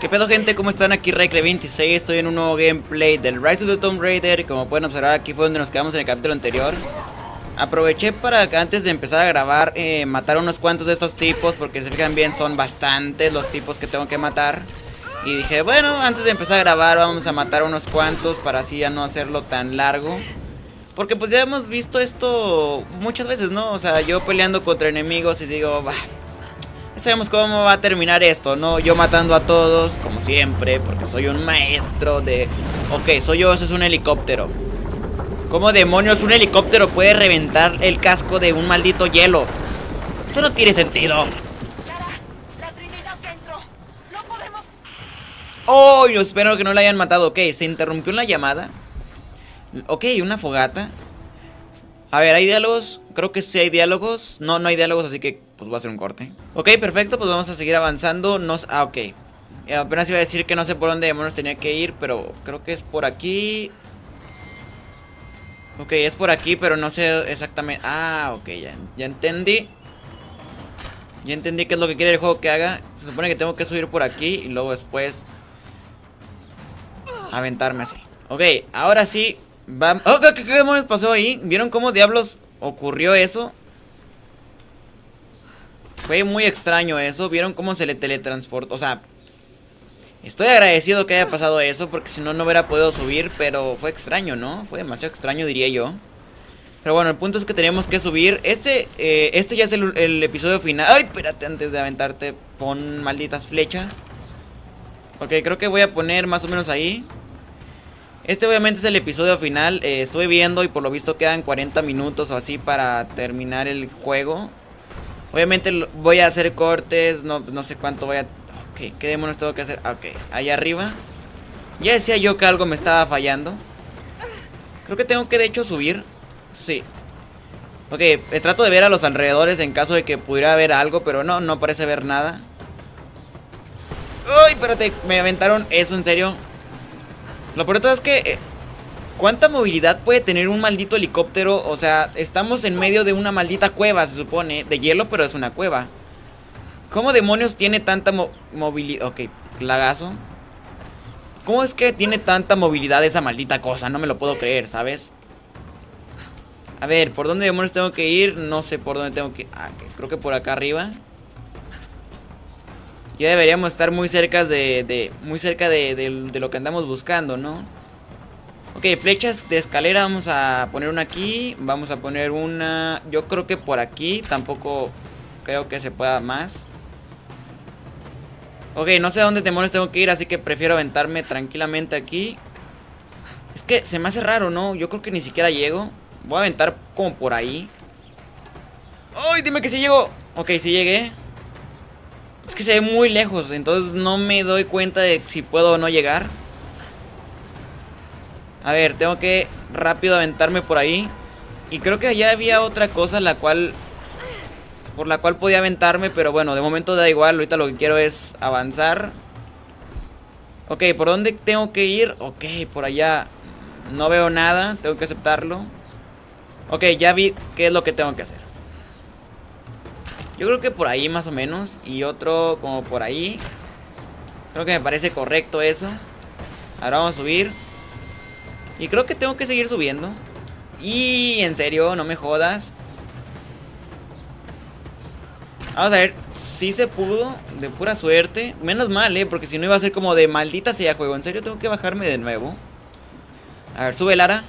¿Qué pedo, gente? ¿Cómo están? Aquí Raycray26, estoy en un nuevo gameplay del Rise of the Tomb Raider. Como pueden observar, aquí fue donde nos quedamos en el capítulo anterior. Aproveché para que antes de empezar a grabar matar unos cuantos de estos tipos, porque si se fijan bien son bastantes los tipos que tengo que matar. Y dije, bueno, antes de empezar a grabar vamos a matar unos cuantos para así ya no hacerlo tan largo, porque pues ya hemos visto esto muchas veces, ¿no? O sea, yo peleando contra enemigos y digo, bah, ya sabemos cómo va a terminar esto, ¿no? Yo matando a todos, como siempre, porque soy un maestro de... Ok, soy yo, eso es un helicóptero. ¿Cómo demonios un helicóptero puede reventar el casco de un maldito hielo? Eso no tiene sentido. Oh, yo espero que no la hayan matado. Ok, se interrumpió una llamada. Ok, una fogata. A ver, ¿hay diálogos? Creo que sí hay diálogos. No, no hay diálogos, así que pues voy a hacer un corte. Ok, perfecto, pues vamos a seguir avanzando. Ok, apenas iba a decir que no sé por dónde demonios tenía que ir, pero creo que es por aquí. Ok, es por aquí, pero no sé exactamente. Ah, ok, ya entendí. Ya entendí qué es lo que quiere el juego que haga. Se supone que tengo que subir por aquí y luego después aventarme así. Ok, ahora sí. Vamos. Oh, ¿qué demonios pasó ahí? ¿Vieron cómo diablos ocurrió eso? Fue muy extraño eso. ¿Vieron cómo se le teletransportó? O sea, estoy agradecido que haya pasado eso, porque si no, no hubiera podido subir. Pero fue extraño, ¿no? Fue demasiado extraño, diría yo. Pero bueno, el punto es que tenemos que subir. Este ya es el episodio final. Ay, espérate, antes de aventarte pon malditas flechas. Ok, creo que voy a poner más o menos ahí. Este obviamente es el episodio final, estoy viendo y por lo visto quedan 40 minutos o así para terminar el juego. Obviamente voy a hacer cortes, no sé cuánto voy a... Ok, ¿qué demonios tengo que hacer? Ok, allá arriba. Ya decía yo que algo me estaba fallando. Creo que tengo que de hecho subir. Sí. Ok, trato de ver a los alrededores en caso de que pudiera haber algo, pero no parece haber nada. ¡Ay, espérate! Me aventaron eso, en serio. Lo peor de todo es que ¿cuánta movilidad puede tener un maldito helicóptero? O sea, estamos en medio de una maldita cueva, se supone. De hielo, pero es una cueva. ¿Cómo demonios tiene tanta movilidad? Ok, lagazo. ¿Cómo es que tiene tanta movilidad esa maldita cosa? No me lo puedo creer, ¿sabes? A ver, ¿por dónde demonios tengo que ir? No sé por dónde tengo que ir. Ah, creo que por acá arriba. Ya deberíamos estar muy cerca de lo que andamos buscando, ¿no? Ok, flechas de escalera. Vamos a poner una aquí. Vamos a poner una... Yo creo que por aquí. Tampoco creo que se pueda más. Ok, no sé a dónde demonios tengo que ir, así que prefiero aventarme tranquilamente aquí. Es que se me hace raro, ¿no? Yo creo que ni siquiera llego. Voy a aventar como por ahí. ¡Ay, dime que sí llego! Ok, sí llegué. Es que se ve muy lejos, entonces no me doy cuenta de si puedo o no llegar. A ver, tengo que rápido aventarme por ahí. Y creo que allá había otra cosa por la cual podía aventarme, pero bueno, de momento da igual. Ahorita lo que quiero es avanzar. Ok, ¿por dónde tengo que ir? Ok, por allá. No veo nada, tengo que aceptarlo. Ok, ya vi qué es lo que tengo que hacer. Yo creo que por ahí más o menos. Y otro como por ahí. Creo que me parece correcto eso. Ahora vamos a subir. Y creo que tengo que seguir subiendo. Y en serio, no me jodas. Vamos a ver si se pudo. De pura suerte. Menos mal, porque si no iba a ser como de maldita sea juego. En serio, tengo que bajarme de nuevo. A ver, sube, Lara.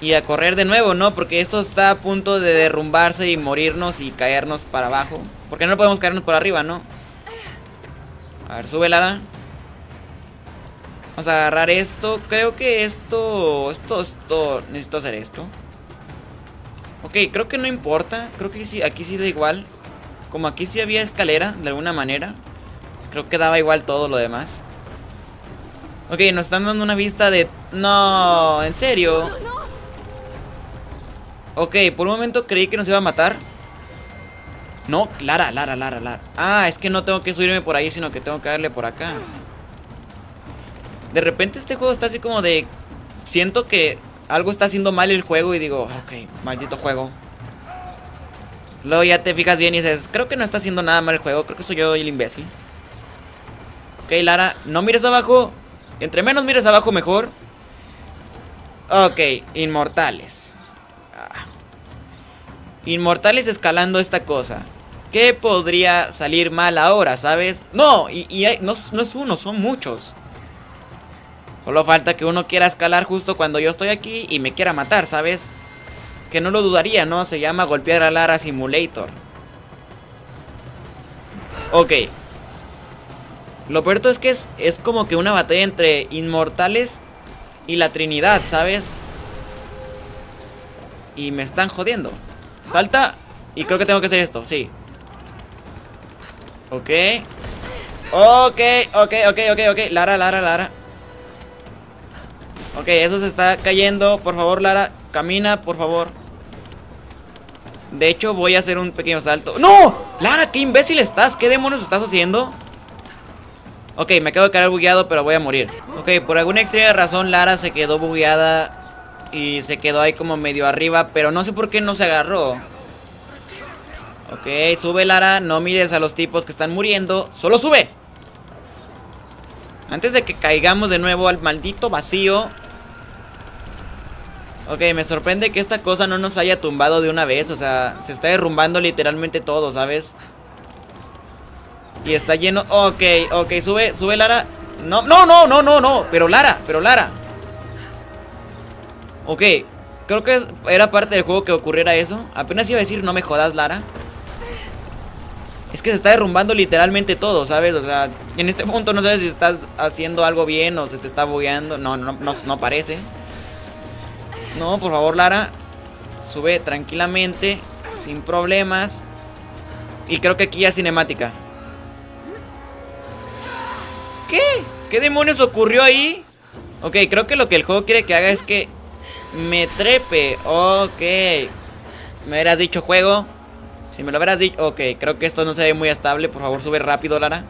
Y a correr de nuevo, ¿no? Porque esto está a punto de derrumbarse y morirnos y caernos para abajo. Porque no podemos caernos por arriba, ¿no? A ver, sube, Lara. Vamos a agarrar esto. Creo que esto... Necesito hacer esto. Ok, creo que no importa. Creo que sí, aquí sí da igual. Como aquí sí había escalera, de alguna manera. Creo que daba igual todo lo demás. Ok, nos están dando una vista de... No, en serio... Ok, por un momento creí que nos iba a matar. No, Lara. Ah, es que no tengo que subirme por ahí, sino que tengo que darle por acá. De repente este juego está así como de... Siento que algo está haciendo mal el juego y digo, ok, maldito juego. Luego ya te fijas bien y dices, creo que no está haciendo nada mal el juego, creo que soy yo el imbécil. Ok, Lara, no mires abajo. Entre menos mires abajo, mejor. Ok, inmortales. Inmortales escalando esta cosa. ¿Qué podría salir mal ahora, sabes? No, no es uno, son muchos. Solo falta que uno quiera escalar justo cuando yo estoy aquí y me quiera matar, ¿sabes? Que no lo dudaría, ¿no? Se llama golpear a Lara Simulator. Ok. Lo peor es que es como que una batalla entre inmortales y la Trinidad, ¿sabes? Y me están jodiendo. Salta. Y creo que tengo que hacer esto, sí. Ok. Ok. Lara. Ok, eso se está cayendo. Por favor, Lara, camina, por favor. De hecho, voy a hacer un pequeño salto. ¡No! Lara, qué imbécil estás. ¿Qué demonios estás haciendo? Ok, me acabo de quedar bugueado, pero voy a morir. Ok, por alguna extraña razón, Lara se quedó bugueada y se quedó ahí como medio arriba, pero no sé por qué no se agarró. Ok, sube, Lara. No mires a los tipos que están muriendo. ¡Solo sube! Antes de que caigamos de nuevo al maldito vacío. Ok, me sorprende que esta cosa no nos haya tumbado de una vez. O sea, se está derrumbando literalmente todo, ¿sabes? Y está lleno... Ok, sube, Lara. No. Pero Lara. Ok, creo que era parte del juego que ocurriera eso. Apenas iba a decir, no me jodas, Lara. Es que se está derrumbando literalmente todo, ¿sabes? O sea, en este punto no sabes si estás haciendo algo bien o se te está bugueando. No parece. No, por favor, Lara. Sube tranquilamente, sin problemas. Y creo que aquí ya cinemática. ¿Qué? ¿Qué demonios ocurrió ahí? Ok, creo que lo que el juego quiere que haga es que me trepe. Ok. Me hubieras dicho, juego. Si me lo hubieras dicho... Ok, creo que esto no se ve muy estable. Por favor, sube rápido, Lara.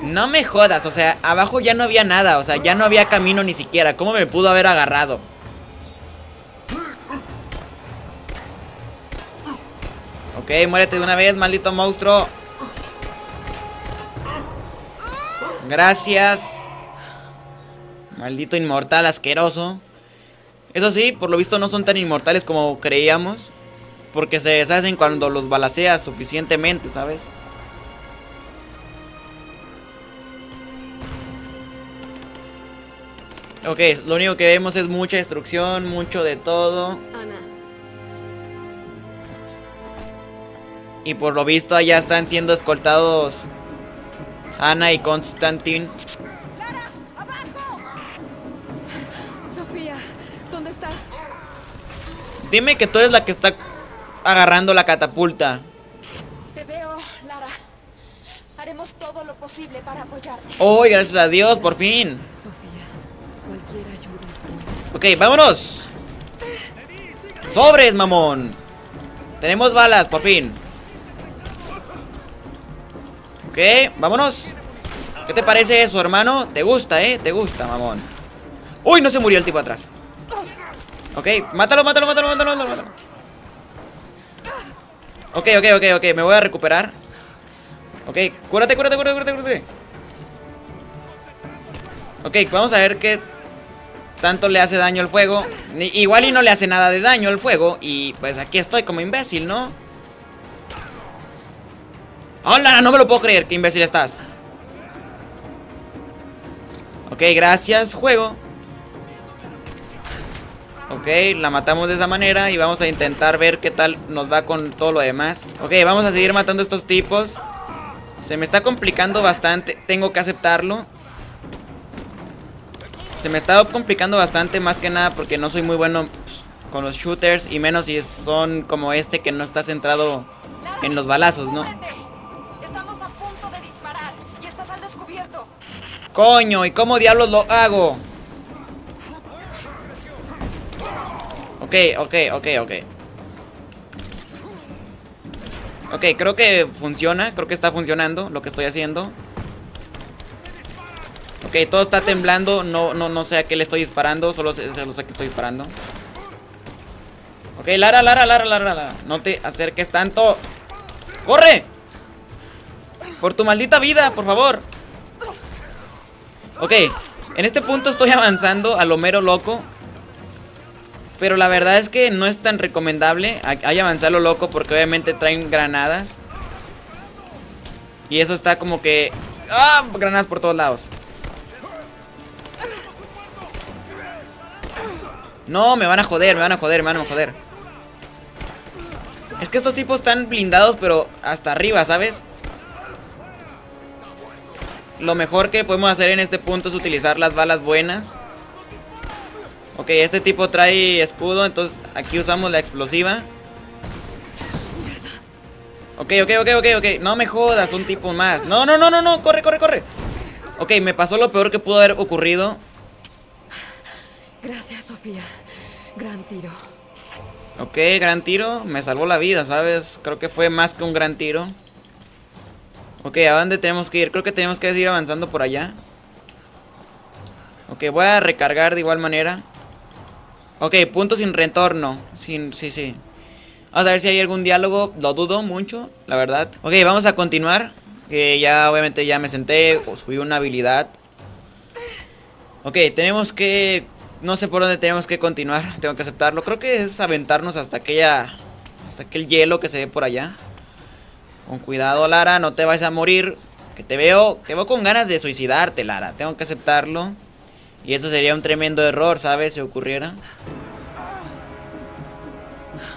No me jodas, o sea, abajo ya no había nada. O sea, ya no había camino ni siquiera. ¿Cómo me pudo haber agarrado? Ok, muérete de una vez, maldito monstruo. Gracias. Maldito inmortal asqueroso. Eso sí, por lo visto no son tan inmortales como creíamos, porque se deshacen cuando los balaceas suficientemente, ¿sabes? Ok, lo único que vemos es mucha destrucción, mucho de todo. Ana. Y por lo visto allá están siendo escoltados Ana y Constantine. Dime que tú eres la que está agarrando la catapulta. Te veo, Lara. Haremos todo lo posible para apoyarte. ¡Oh, gracias a Dios, por fin! Sofía, cualquier ayuda es buena. Ok, vámonos. ¡Sobres, mamón! Tenemos balas, por fin. Ok, vámonos. ¿Qué te parece eso, hermano? Te gusta, ¿eh? Te gusta, mamón. ¡Uy, no se murió el tipo atrás! Ok, mátalo. Ok, me voy a recuperar. Ok, cúrate. Ok, vamos a ver qué tanto le hace daño el fuego. Igual y no le hace nada de daño el fuego. Y pues aquí estoy como imbécil, ¿no? ¡Hola! No me lo puedo creer, qué imbécil estás. Ok, gracias, juego. Ok, la matamos de esa manera y vamos a intentar ver qué tal nos va con todo lo demás. Ok, vamos a seguir matando a estos tipos. Se me está complicando bastante, tengo que aceptarlo. Se me está complicando bastante, más que nada porque no soy muy bueno con los shooters. Y menos si son como este que no está centrado en los balazos, ¿no? Estamos a punto de disparar y estás al descubierto. Coño, ¿y cómo diablos lo hago? Ok, creo que funciona, creo que está funcionando lo que estoy haciendo. Ok, todo está temblando, no sé a qué le estoy disparando, solo sé a qué estoy disparando. Ok, Lara, no te acerques tanto. ¡Corre! Por tu maldita vida, por favor. Ok, en este punto estoy avanzando a lo mero loco, pero la verdad es que no es tan recomendable. Hay avanzar lo loco porque obviamente traen granadas y eso está como que... ¡ah! Granadas por todos lados. No, me van a joder, me van a joder. Es que estos tipos están blindados, pero hasta arriba, ¿sabes? Lo mejor que podemos hacer en este punto es utilizar las balas buenas. Ok, este tipo trae escudo, entonces aquí usamos la explosiva. Ok. No me jodas, un tipo más. No, corre. Ok, me pasó lo peor que pudo haber ocurrido. Gracias, Sofía. Gran tiro. Ok, gran tiro. Me salvó la vida, ¿sabes? Creo que fue más que un gran tiro. Ok, ¿a dónde tenemos que ir? Creo que tenemos que seguir avanzando por allá. Ok, voy a recargar de igual manera. Ok, punto sin retorno. Sí. Vamos a ver si hay algún diálogo. Lo dudo mucho, la verdad. Ok, vamos a continuar. Que ya, obviamente, ya me senté. Subí una habilidad. Ok, tenemos que... no sé por dónde tenemos que continuar. Tengo que aceptarlo. Creo que es aventarnos hasta aquella... hasta aquel hielo que se ve por allá. Con cuidado, Lara. No te vas a morir. Que te veo... te veo con ganas de suicidarte, Lara. Tengo que aceptarlo. Y eso sería un tremendo error, ¿sabes? Si ocurriera.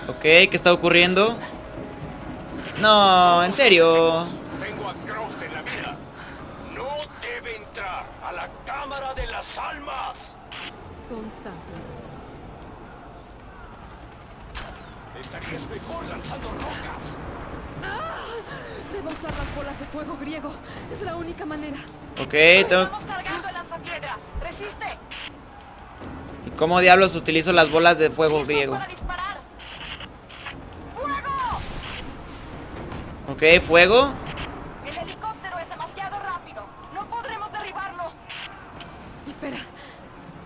Ok, ¿qué está ocurriendo? No, en serio. Tengo a Croft en la vida. No debe entrar a la cámara de las almas. Constantine. Estarías mejor lanzando rocas. ¡Ah! Debo usar las bolas de fuego griego. Es la única manera. Ok, estamos cargando el lanzapiedras. Resiste. ¿Y cómo diablos utilizo las bolas de fuego griego? Para disparar. ¡Fuego! Ok, fuego. El helicóptero es demasiado rápido. No podremos derribarlo. Espera.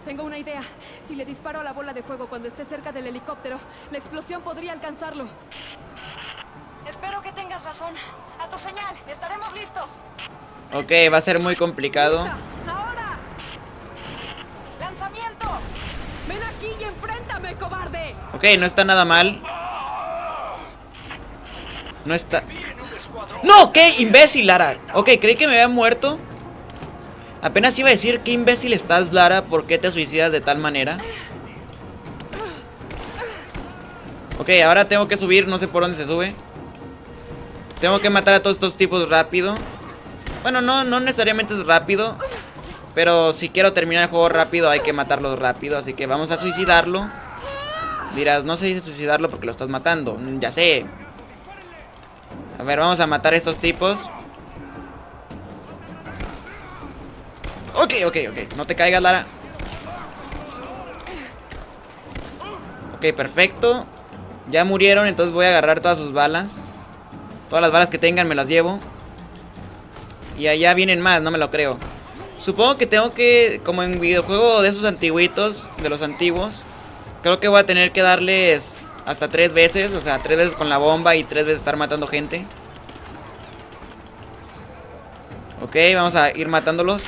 Tengo una idea. Si le disparo a la bola de fuego cuando esté cerca del helicóptero, la explosión podría alcanzarlo. Espero que tengas razón. A tu señal, estaremos listos. Ok, va a ser muy complicado. ¡Ahora! ¡Lanzamiento! ¡Ven aquí y enfréntame, cobarde! Ok, no está nada mal. No está... ¡no! ¡Qué imbécil, Lara! Ok, creí que me había muerto. Apenas iba a decir, qué imbécil estás, Lara, ¿por qué te suicidas de tal manera? Ok, ahora tengo que subir, no sé por dónde se sube. Tengo que matar a todos estos tipos rápido. Bueno, no necesariamente es rápido, pero si quiero terminar el juego rápido hay que matarlos rápido, así que vamos a suicidarlo. Dirás, no se dice suicidarlo porque lo estás matando, ya sé. A ver, vamos a matar a estos tipos. Ok, no te caigas, Lara. Ok, perfecto. Ya murieron, entonces voy a agarrar todas sus balas. Todas las balas que tengan me las llevo. Y allá vienen más, no me lo creo. Supongo que tengo que, como en videojuego de esos antiguitos, de los antiguos, creo que voy a tener que darles hasta 3 veces. O sea, 3 veces con la bomba y 3 veces estar matando gente. Ok, vamos a ir matándolos.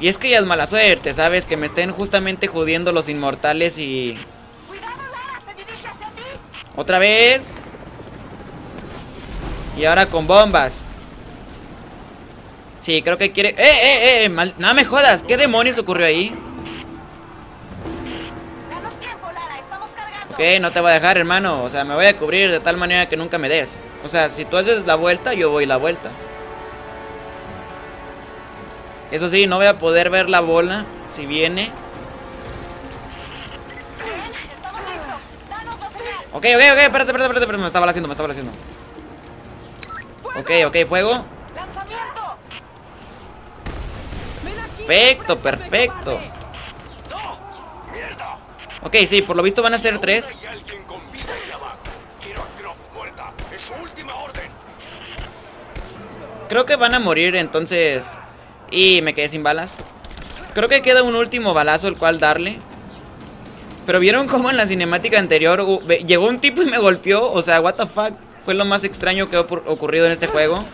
Y es que ya es mala suerte, ¿sabes? Que me estén justamente jodiendo los inmortales y... cuidado, Lara, se dirige hacia ti. Otra vez. Y ahora con bombas. Sí, creo que quiere... no me jodas, ¿qué demonios ocurrió ahí? Danos tiempo, Lara, estamos cargando. Ok, no te voy a dejar, hermano. O sea, me voy a cubrir de tal manera que nunca me des. O sea, si tú haces la vuelta, yo voy la vuelta. Eso sí, no voy a poder ver la bola si viene. Ok, espérate. Me estaba haciendo. Ok, fuego. Perfecto. Ok, sí, por lo visto van a ser 3. Creo que van a morir, entonces... y me quedé sin balas. Creo que queda un último balazo el cual darle. Pero vieron cómo en la cinemática anterior llegó un tipo y me golpeó. O sea, what the fuck. Fue lo más extraño que ha ocurrido en este juego.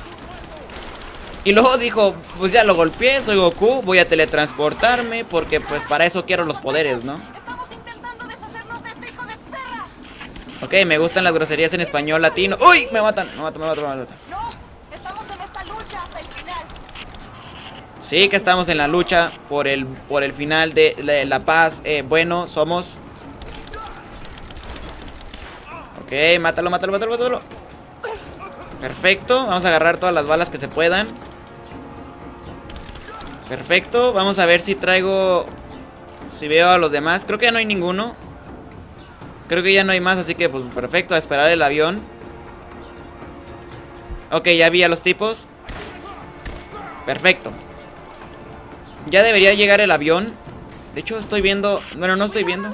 Y luego dijo, pues ya lo golpeé, soy Goku, voy a teletransportarme porque pues para eso quiero los poderes, ¿no? Ok, me gustan las groserías en español latino. ¡Uy! Me matan, me matan, me matan, me matan. Sí que estamos en la lucha por el final de la paz. Bueno, somos... Ok, mátalo, mátalo, mátalo, mátalo. Perfecto, vamos a agarrar todas las balas que se puedan. Perfecto, vamos a ver si traigo... Si veo a los demás, creo que ya no hay ninguno. Creo que ya no hay más, así que pues perfecto, a esperar el avión. Ok, ya vi a los tipos. Perfecto. Ya debería llegar el avión. De hecho estoy viendo... Bueno, no estoy viendo.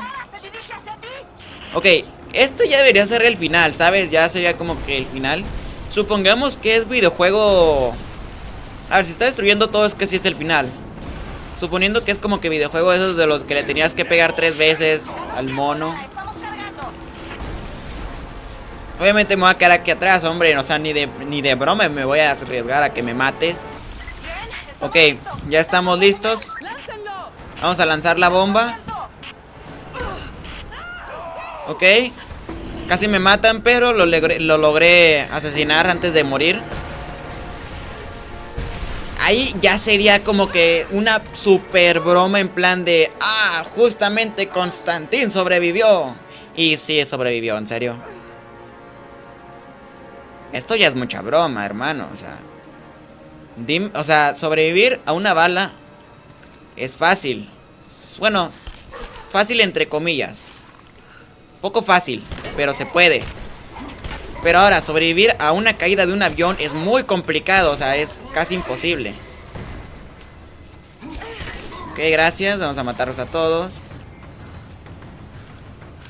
Ok, esto ya debería ser el final, ¿sabes? Ya sería como que el final. Supongamos que es videojuego... A ver, si está destruyendo todo es que sí es el final. Suponiendo que es como que videojuego esos de los que le tenías que pegar 3 veces al mono. Obviamente me voy a quedar aquí atrás, hombre. O sea, ni de broma me voy a arriesgar a que me mates. Ok, ya estamos listos. Vamos a lanzar la bomba. Ok. Casi me matan, pero lo logré asesinar antes de morir. Ahí ya sería como que una super broma en plan de... Ah, justamente Constantine sobrevivió. Y sí, sobrevivió, en serio. Esto ya es mucha broma, hermano. O sea, sobrevivir a una bala es fácil. Bueno, fácil entre comillas. Poco fácil, pero se puede. Pero ahora, sobrevivir a una caída de un avión es muy complicado. O sea, es casi imposible. Ok, gracias. Vamos a matarlos a todos.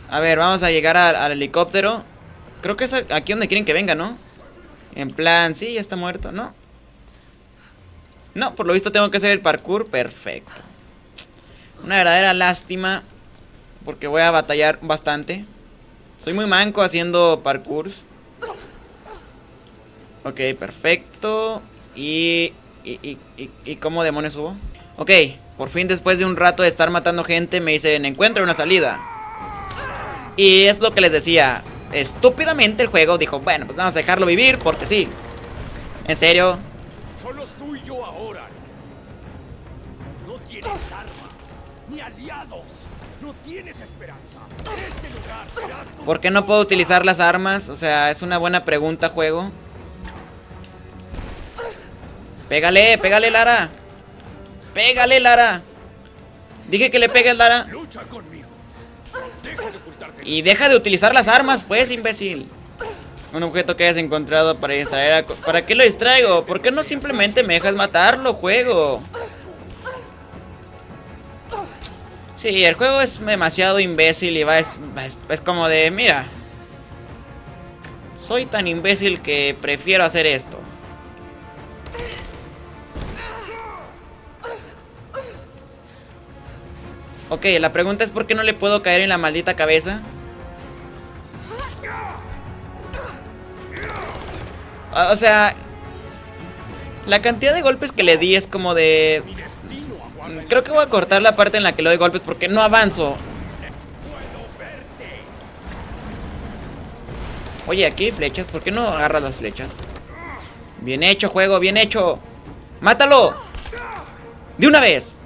A ver, vamos a llegar al helicóptero. Creo que es aquí donde quieren que venga, ¿no? En plan, sí, ya está muerto, ¿no? No, por lo visto tengo que hacer el parkour. Perfecto. Una verdadera lástima, porque voy a batallar bastante. Soy muy manco haciendo parkours. Ok, perfecto. ¿Y cómo demonios subo? Ok, por fin después de un rato de estar matando gente me dicen, encuentra una salida. Y es lo que les decía. Estúpidamente el juego dijo, bueno, pues vamos a dejarlo vivir porque sí. En serio. Solo es tú y yo ahora. No tienes armas, ni aliados. No tienes esperanza. Este lugar será tu... ¿Por qué no puedo utilizar las armas? O sea, es una buena pregunta, juego. Pégale, pégale, Lara. Pégale, Lara. Dije que le pegues, Lara. Lucha conmigo. Y deja de utilizar las armas, pues, imbécil. Un objeto que hayas encontrado para distraer a... ¿Para qué lo distraigo? ¿Por qué no simplemente me dejas matarlo, juego? Sí, el juego es demasiado imbécil y es como de... Mira, soy tan imbécil que prefiero hacer esto. Ok, la pregunta es ¿por qué no le puedo caer en la maldita cabeza? O sea, la cantidad de golpes que le di es como de... Creo que voy a cortar la parte en la que le doy golpes porque no avanzo. Oye, aquí hay flechas, ¿por qué no agarras las flechas? Bien hecho, juego, bien hecho. ¡Mátalo! ¡De una vez!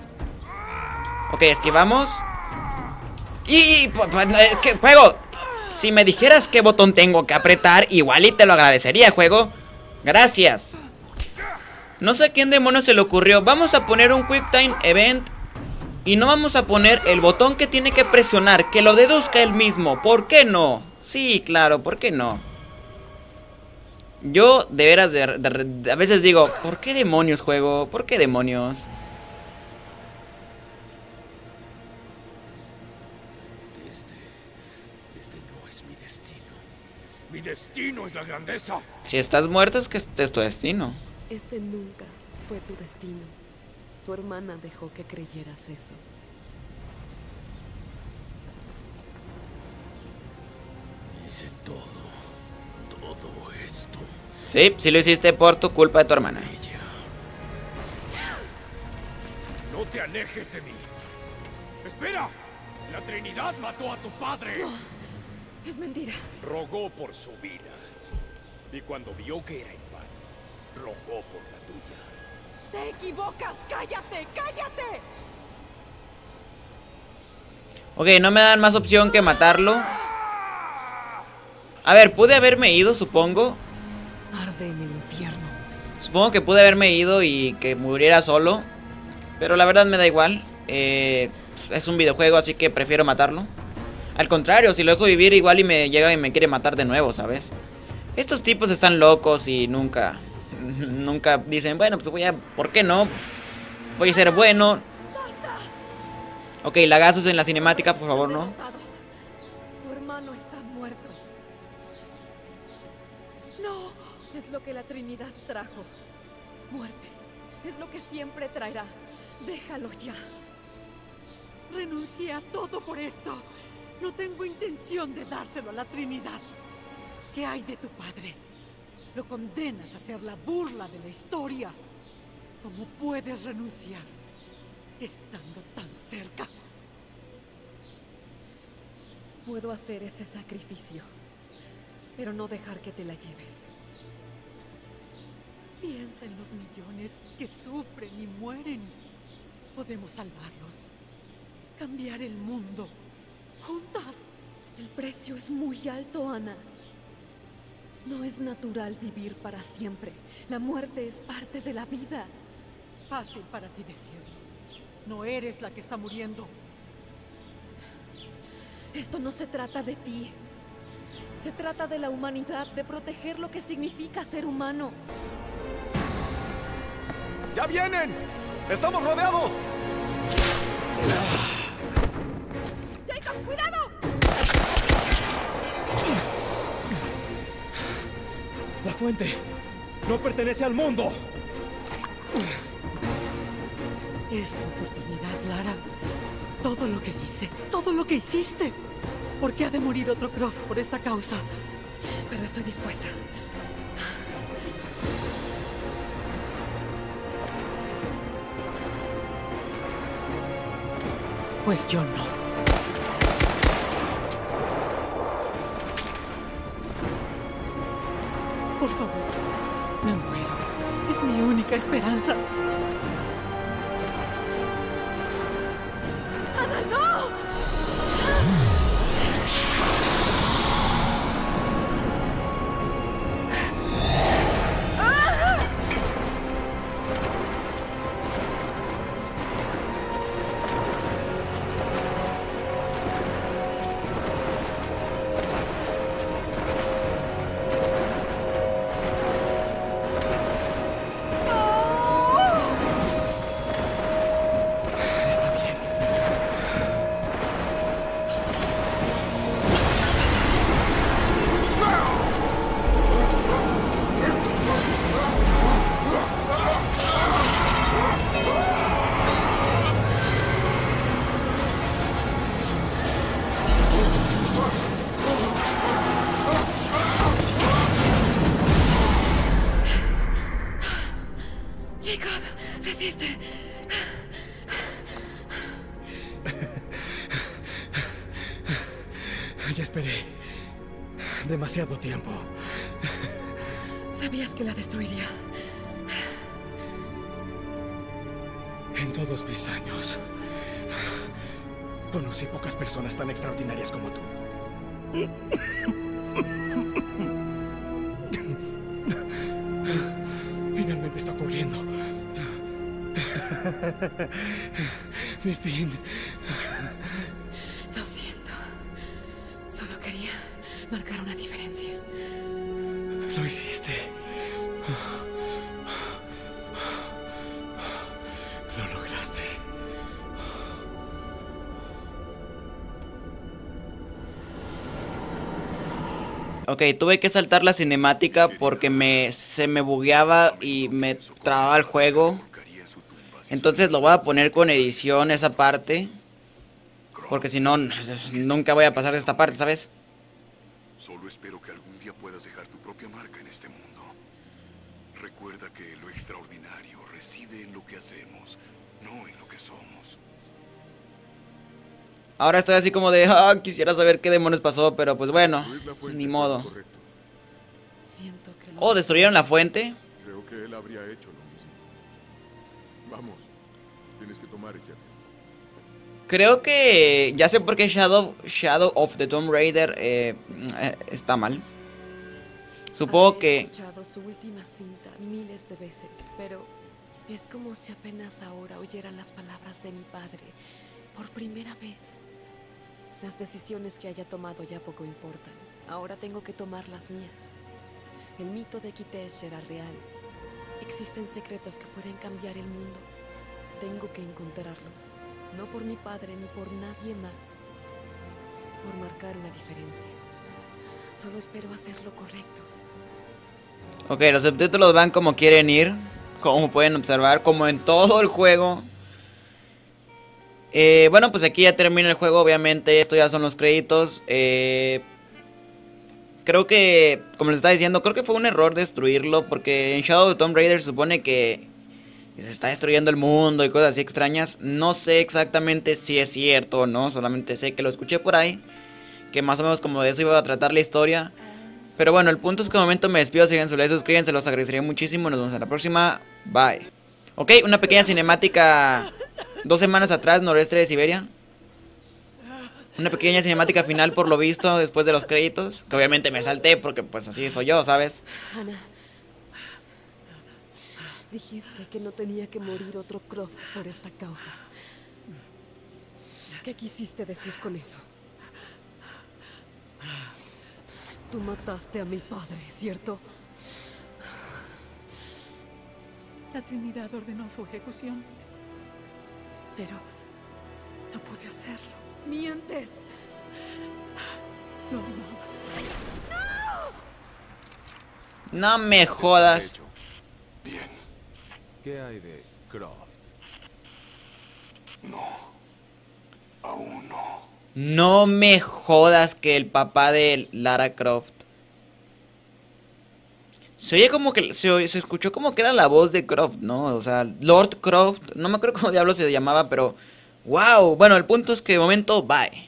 Ok, esquivamos. ¡Y! Es que, juego, si me dijeras qué botón tengo que apretar, igual y te lo agradecería, juego. Gracias. No sé a quién demonios se le ocurrió. Vamos a poner un Quick Time Event y no vamos a poner el botón que tiene que presionar, que lo deduzca él mismo. ¿Por qué no? Sí, claro, ¿por qué no? Yo de veras a veces digo, ¿por qué demonios, juego? ¿Por qué demonios? Mi destino es la grandeza. Si estás muerto es que este es tu destino. Este nunca fue tu destino. Tu hermana dejó que creyeras eso. Hice todo, todo esto. Sí, sí lo hiciste por tu culpa de tu hermana. No te alejes de mí. ¡Espera! La Trinidad mató a tu padre. No, es mentira. Rogó por su vida. Y cuando vio que era en vano, rogó por la tuya. ¡Te equivocas! ¡Cállate! ¡Cállate! Ok, no me dan más opción que matarlo. A ver, pude haberme ido, supongo. Arde en el infierno. Supongo que pude haberme ido y que muriera solo. Pero la verdad me da igual. Es un videojuego, así que prefiero matarlo. Al contrario, si lo dejo vivir igual y me llega y me quiere matar de nuevo, ¿sabes? Estos tipos están locos y nunca... nunca dicen, bueno, pues voy a... ¿por qué no? Voy a ser bueno. Ok, lagazos en la cinemática, por favor, ¿no? Tu hermano está muerto. No, es lo que la Trinidad trajo. Muerte. Es lo que siempre traerá. Déjalo ya. Renuncié a todo por esto. No tengo intención de dárselo a la Trinidad. ¿Qué hay de tu padre? Lo condenas a ser la burla de la historia. ¿Cómo puedes renunciar estando tan cerca? Puedo hacer ese sacrificio, pero no dejar que te la lleves. Piensa en los millones que sufren y mueren. Podemos salvarlos, cambiar el mundo, juntas. El precio es muy alto, Ana. No es natural vivir para siempre. La muerte es parte de la vida. Fácil para ti decirlo. No eres la que está muriendo. Esto no se trata de ti. Se trata de la humanidad, de proteger lo que significa ser humano. ¡Ya vienen! ¡Estamos rodeados! ¡Jacob, cuidado! La fuente no pertenece al mundo. Es tu oportunidad, Lara. Todo lo que hice, todo lo que hiciste. ¿Por qué ha de morir otro Croft por esta causa? Pero estoy dispuesta. Pues yo no. Por favor, me muero. Es mi única esperanza. Ya esperé demasiado tiempo. Sabías que la destruiría. En todos mis años, conocí pocas personas tan extraordinarias como tú. Finalmente está ocurriendo. Mi fin. Marcar una diferencia. Lo hiciste. Lo lograste. Ok, tuve que saltar la cinemática porque se me bugueaba y me trababa el juego. Entonces lo voy a poner con edición esa parte, porque si no, nunca voy a pasar de esta parte, ¿sabes? Solo espero que algún día puedas dejar tu propia marca en este mundo. Recuerda que lo extraordinario reside en lo que hacemos, no en lo que somos. Ahora estoy así como de, quisiera saber qué demonios pasó, pero pues bueno, ni modo. Oh, ¿destruyeron la fuente? Creo que él habría hecho lo mismo. Vamos, tienes que tomar ese avión. Creo que ya sé por qué Shadow of the Tomb Raider está mal. Supongo que he escuchado su última cinta miles de veces, pero es como si apenas ahora oyeran las palabras de mi padre por primera vez. Las decisiones que haya tomado ya poco importan. Ahora tengo que tomar las mías. El mito de Kitesh era real. Existen secretos que pueden cambiar el mundo. Tengo que encontrarlos. No por mi padre ni por nadie más. Por marcar una diferencia. Solo espero hacer lo correcto. Ok, los subtítulos van como quieren ir. Como pueden observar, como en todo el juego. Bueno, pues aquí ya termina el juego. Obviamente, esto ya son los créditos. Creo que, como les estaba diciendo, creo que fue un error destruirlo. Porque en Shadow of the Tomb Raider se supone que se está destruyendo el mundo y cosas así extrañas. No sé exactamente si es cierto o no. Solamente sé que lo escuché por ahí, que más o menos como de eso iba a tratar la historia. Pero bueno, el punto es que de momento me despido. Sigan su like, suscríbanse, los agradecería muchísimo. Nos vemos en la próxima, bye. Ok, una pequeña cinemática. 2 semanas atrás, noreste de Siberia. Una pequeña cinemática final por lo visto, después de los créditos, que obviamente me salté porque pues así soy yo, ¿sabes? Dijiste que no tenía que morir otro Croft por esta causa. ¿Qué quisiste decir con eso? Tú mataste a mi padre, ¿cierto? La Trinidad ordenó su ejecución, pero no pude hacerlo. ¡Mientes! No, no. ¡No me jodas! Bien. ¿Qué hay de Croft? No, aún no. No me jodas que el papá de Lara Croft. Se oye como que, se escuchó como que era la voz de Croft, ¿no? O sea, Lord Croft, no me acuerdo cómo diablos se llamaba, pero wow, bueno, el punto es que de momento, bye.